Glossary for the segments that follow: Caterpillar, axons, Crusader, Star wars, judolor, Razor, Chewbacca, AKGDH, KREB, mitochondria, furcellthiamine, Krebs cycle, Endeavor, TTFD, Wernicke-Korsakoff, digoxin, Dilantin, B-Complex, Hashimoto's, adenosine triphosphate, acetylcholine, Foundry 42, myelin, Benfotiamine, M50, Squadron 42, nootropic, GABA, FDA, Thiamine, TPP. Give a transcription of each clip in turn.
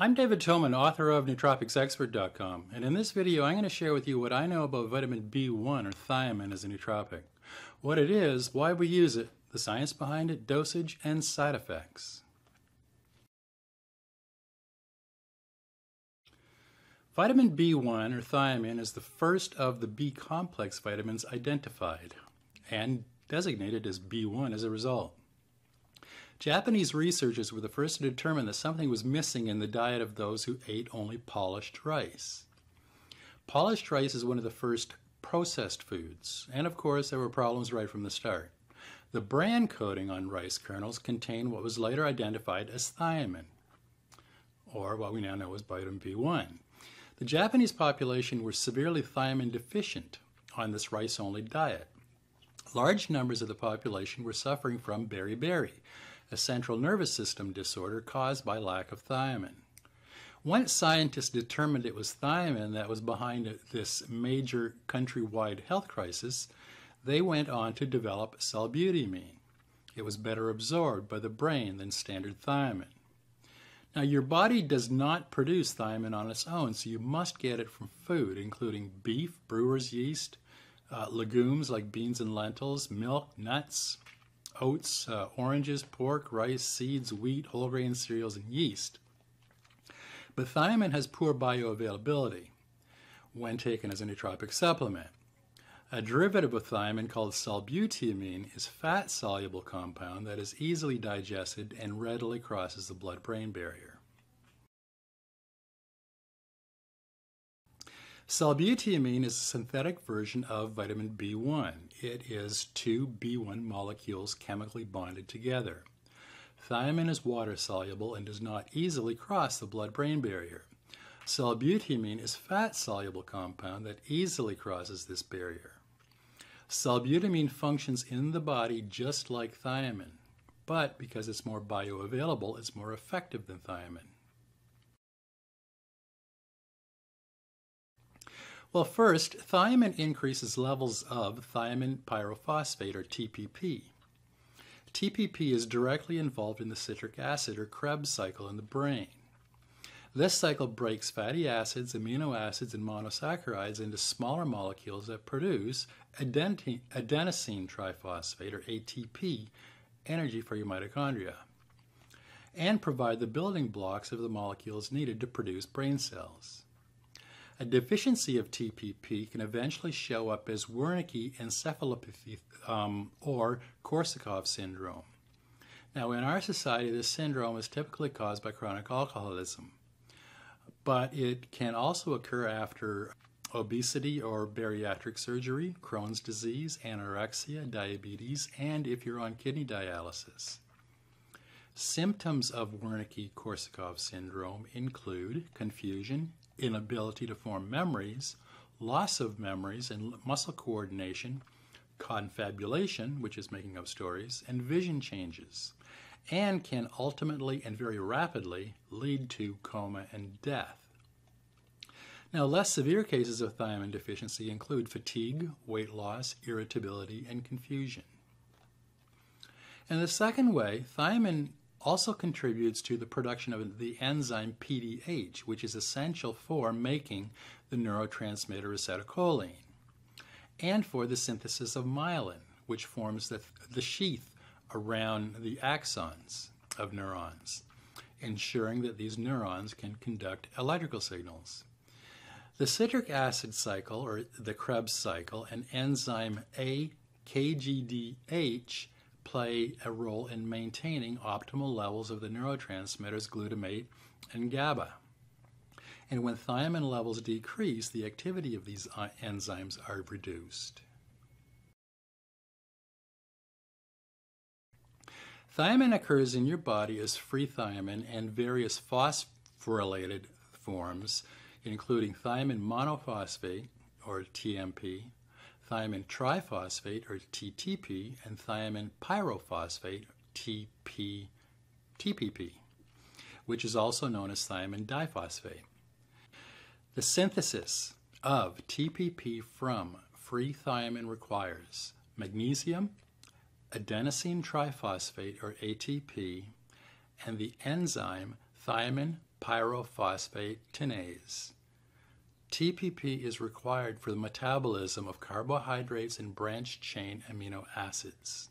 I'm David Tomen, author of NootropicsExpert.com, and in this video I'm going to share with you what I know about vitamin B1 or thiamine as a nootropic, what it is, why we use it, the science behind it, dosage, and side effects. Vitamin B1 or thiamine is the first of the B-complex vitamins identified and designated as B1 as a result. Japanese researchers were the first to determine that something was missing in the diet of those who ate only polished rice. Polished rice is one of the first processed foods, and of course there were problems right from the start. The bran coating on rice kernels contained what was later identified as thiamine, or what we now know as vitamin B1. The Japanese population were severely thiamine deficient on this rice-only diet. Large numbers of the population were suffering from beriberi, a central nervous system disorder caused by lack of thiamine. Once scientists determined it was thiamine that was behind this major countrywide health crisis, they went on to develop sulbutiamine. It was better absorbed by the brain than standard thiamine. Now, your body does not produce thiamine on its own, so you must get it from food, including beef, brewer's yeast, legumes like beans and lentils, milk, nuts, oats, oranges, pork, rice, seeds, wheat, whole grain cereals, and yeast. But thiamine has poor bioavailability when taken as a nootropic supplement. A derivative of thiamine called sulbutiamine is a fat-soluble compound that is easily digested and readily crosses the blood-brain barrier. Sulbutiamine is a synthetic version of vitamin B1. It is two B1 molecules chemically bonded together. Thiamine is water-soluble and does not easily cross the blood-brain barrier. Sulbutiamine is a fat-soluble compound that easily crosses this barrier. Sulbutiamine functions in the body just like thiamine, but because it's more bioavailable, it's more effective than thiamine. Well, first, thiamine increases levels of thiamine pyrophosphate, or TPP. TPP is directly involved in the citric acid, or KREB cycle in the brain. This cycle breaks fatty acids, amino acids, and monosaccharides into smaller molecules that produce adenosine triphosphate, or ATP, energy for your mitochondria, and provide the building blocks of the molecules needed to produce brain cells. A deficiency of TPP can eventually show up as Wernicke-Korsakoff or Korsakoff syndrome. Now, in our society, this syndrome is typically caused by chronic alcoholism, but it can also occur after obesity or bariatric surgery, Crohn's disease, anorexia, diabetes, and if you're on kidney dialysis. Symptoms of Wernicke-Korsakoff syndrome include confusion, inability to form memories, loss of memories and muscle coordination, confabulation, which is making up stories, and vision changes, and can ultimately and very rapidly lead to coma and death. Now, less severe cases of thiamine deficiency include fatigue, weight loss, irritability, and confusion. And the second way, thiamine also contributes to the production of the enzyme PDH, which is essential for making the neurotransmitter acetylcholine and for the synthesis of myelin, which forms the sheath around the axons of neurons, ensuring that these neurons can conduct electrical signals. The citric acid cycle, or the Krebs cycle, and enzyme AKGDH play a role in maintaining optimal levels of the neurotransmitters glutamate and GABA. And when thiamine levels decrease, the activity of these enzymes are reduced. Thiamine occurs in your body as free thiamine and various phosphorylated forms, including thiamine monophosphate, or TMP, thiamine triphosphate, or TTP, and thiamine pyrophosphate, TPP, which is also known as thiamine diphosphate. The synthesis of TPP from free thiamine requires magnesium, adenosine triphosphate, or ATP, and the enzyme thiamine pyrophosphate tinase. TPP is required for the metabolism of carbohydrates and branched-chain amino acids.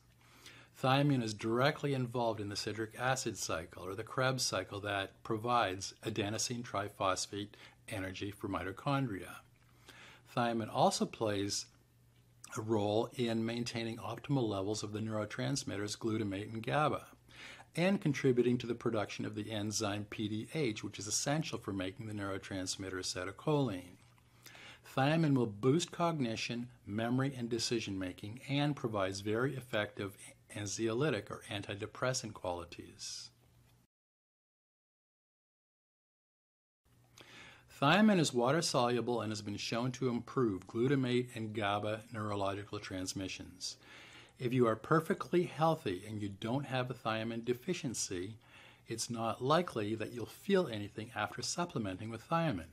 Thiamine is directly involved in the citric acid cycle, or the KREB cycle, that provides adenosine triphosphate energy for mitochondria. Thiamine also plays a role in maintaining optimal levels of the neurotransmitters glutamate and GABA, and contributing to the production of the enzyme PDH, which is essential for making the neurotransmitter acetylcholine. Thiamine will boost cognition, memory, and decision-making, and provides very effective anxiolytic or antidepressant qualities. Thiamine is water-soluble and has been shown to improve glutamate and GABA neurological transmissions. If you are perfectly healthy and you don't have a thiamine deficiency, it's not likely that you'll feel anything after supplementing with thiamine.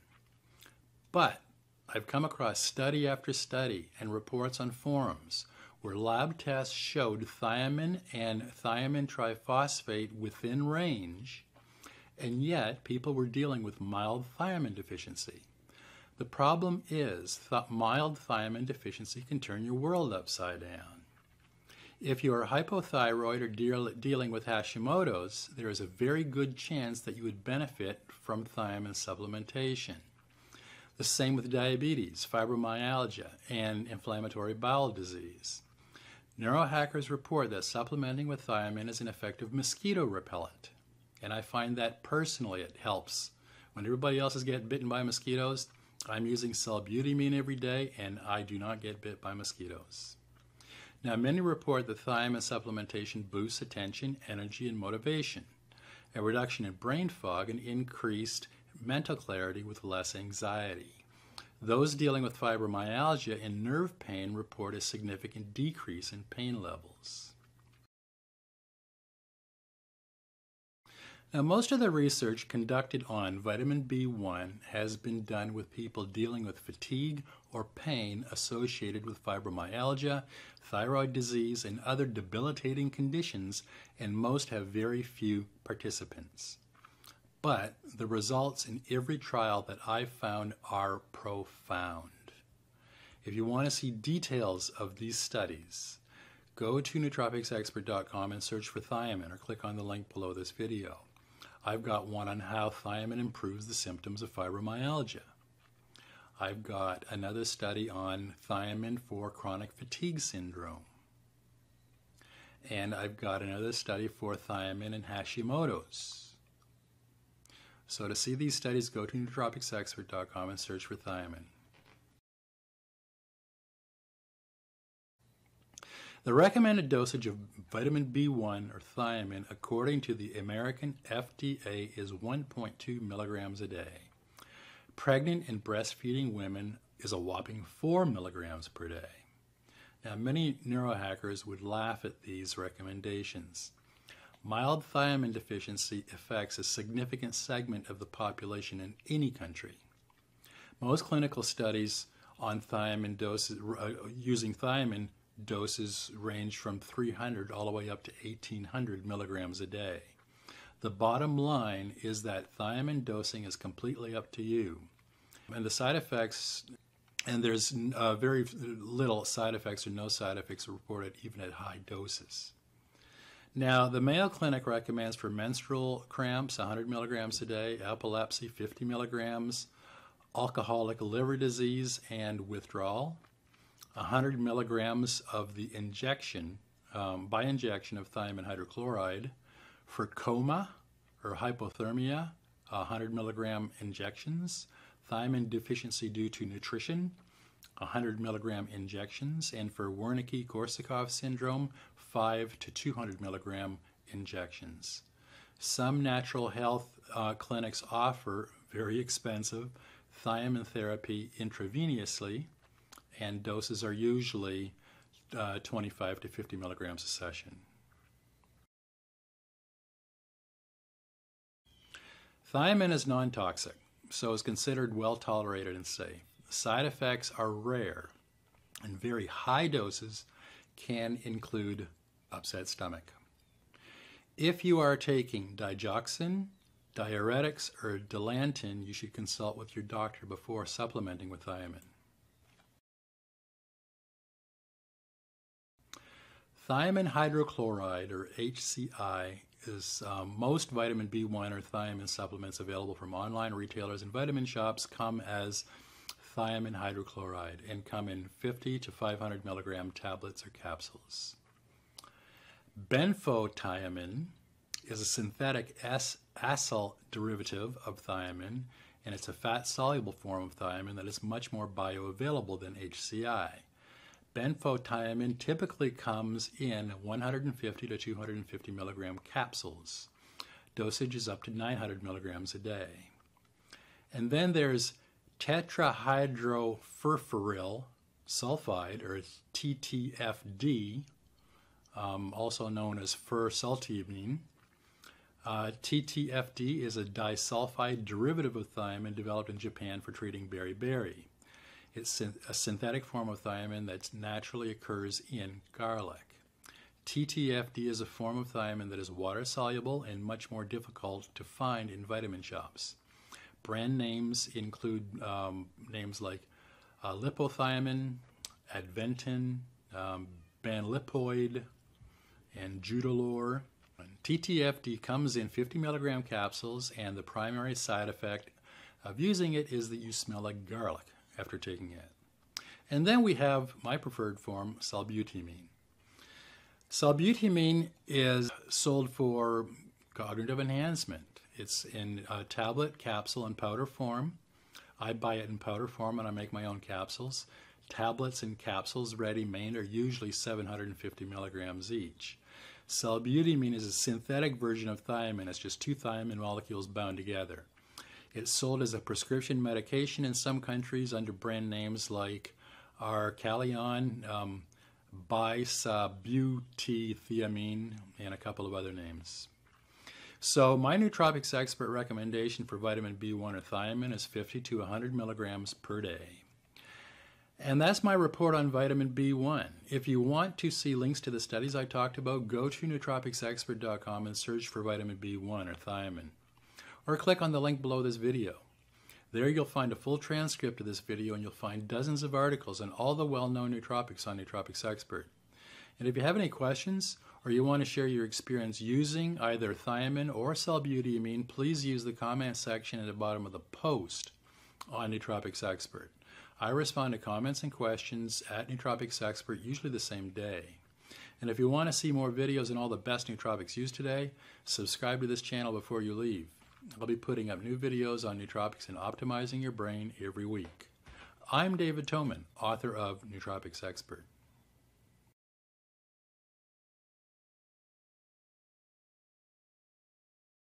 But I've come across study after study and reports on forums where lab tests showed thiamine and thiamine triphosphate within range, and yet people were dealing with mild thiamine deficiency. The problem is that mild thiamine deficiency can turn your world upside down. If you are hypothyroid or dealing with Hashimoto's, there is a very good chance that you would benefit from thiamine supplementation. The same with diabetes, fibromyalgia, and inflammatory bowel disease. Neurohackers report that supplementing with thiamine is an effective mosquito repellent, and I find that personally it helps. When everybody else is getting bitten by mosquitoes, I'm using Sulbutiamine every day, and I do not get bit by mosquitoes. Now, many report that thiamine supplementation boosts attention, energy, and motivation, a reduction in brain fog, and increased mental clarity with less anxiety. Those dealing with fibromyalgia and nerve pain report a significant decrease in pain levels. Now, most of the research conducted on vitamin B1 has been done with people dealing with fatigue or pain associated with fibromyalgia, thyroid disease, and other debilitating conditions, and most have very few participants. But the results in every trial that I've found are profound. If you want to see details of these studies, go to NootropicsExpert.com and search for thiamine, or click on the link below this video. I've got one on how thiamine improves the symptoms of fibromyalgia. I've got another study on thiamine for chronic fatigue syndrome. And I've got another study for thiamine and Hashimoto's. So to see these studies, go to NootropicsExpert.com and search for thiamine. The recommended dosage of vitamin B1 or thiamine according to the American FDA is 1.2 milligrams a day. Pregnant and breastfeeding women is a whopping 4 milligrams per day. Now, many neurohackers would laugh at these recommendations. Mild thiamine deficiency affects a significant segment of the population in any country. Most clinical studies on thiamine doses, using thiamine doses range from 300 all the way up to 1,800 milligrams a day. The bottom line is that thiamine dosing is completely up to you. And the side effects, and there's very little side effects or no side effects reported even at high doses. Now, the Mayo Clinic recommends for menstrual cramps 100 milligrams a day, epilepsy 50 milligrams, alcoholic liver disease and withdrawal, 100 milligrams of the injection, by injection of thiamine hydrochloride. For coma or hypothermia, 100 milligram injections. Thiamine deficiency due to nutrition, 100 milligram injections. And for Wernicke-Korsakoff syndrome, 5 to 200 milligram injections. Some natural health clinics offer, very expensive, thiamine therapy intravenously, and doses are usually 25 to 50 milligrams a session. Thiamine is non-toxic, so is considered well-tolerated and safe. Side effects are rare, and very high doses can include upset stomach. If you are taking digoxin, Diuretics or Dilantin, you should consult with your doctor before supplementing with thiamine. Thiamine hydrochloride, or HCI, is most vitamin B1 or thiamine supplements available from online retailers and vitamin shops come as thiamine hydrochloride and come in 50 to 500 milligram tablets or capsules. Benfotiamine is a synthetic acyl derivative of thiamine, and it's a fat-soluble form of thiamine that is much more bioavailable than HCI. Benfotiamine typically comes in 150 to 250 milligram capsules. Dosage is up to 900 milligrams a day. And then there's tetrahydrofurfuryl sulfide, or TTFD, also known as furcellthiamine. TTFD is a disulfide derivative of thiamine developed in Japan for treating beriberi. It's a synthetic form of thiamine that naturally occurs in garlic. TTFD is a form of thiamine that is water-soluble and much more difficult to find in vitamin shops. Brand names include names like lipothiamine, adventin, banlipoid, and judolor. TTFD comes in 50 milligram capsules, and the primary side effect of using it is that you smell like garlic after taking it. And then we have my preferred form, sulbutiamine. Sulbutiamine is sold for cognitive enhancement. It's in tablet, capsule, and powder form. I buy it in powder form, and I make my own capsules. Tablets and capsules ready-made are usually 750 milligrams each. Sulbutiamine is a synthetic version of thiamine. It's just two thiamine molecules bound together. It's sold as a prescription medication in some countries under brand names like Arcalion, Bisabutethiamine, and a couple of other names. So my Nootropics Expert recommendation for vitamin B1 or thiamine is 50 to 100 milligrams per day. And that's my report on vitamin B1. If you want to see links to the studies I talked about, go to NootropicsExpert.com and search for vitamin B1 or thiamine. Or click on the link below this video. There you'll find a full transcript of this video, and you'll find dozens of articles on all the well-known nootropics on Nootropics Expert. And if you have any questions or you want to share your experience using either thiamine or sulbutiamine, please use the comment section at the bottom of the post on Nootropics Expert. I respond to comments and questions at Nootropics Expert, usually the same day. And if you want to see more videos on all the best nootropics used today, subscribe to this channel before you leave. I'll be putting up new videos on nootropics and optimizing your brain every week. I'm David Tomen, author of Nootropics Expert.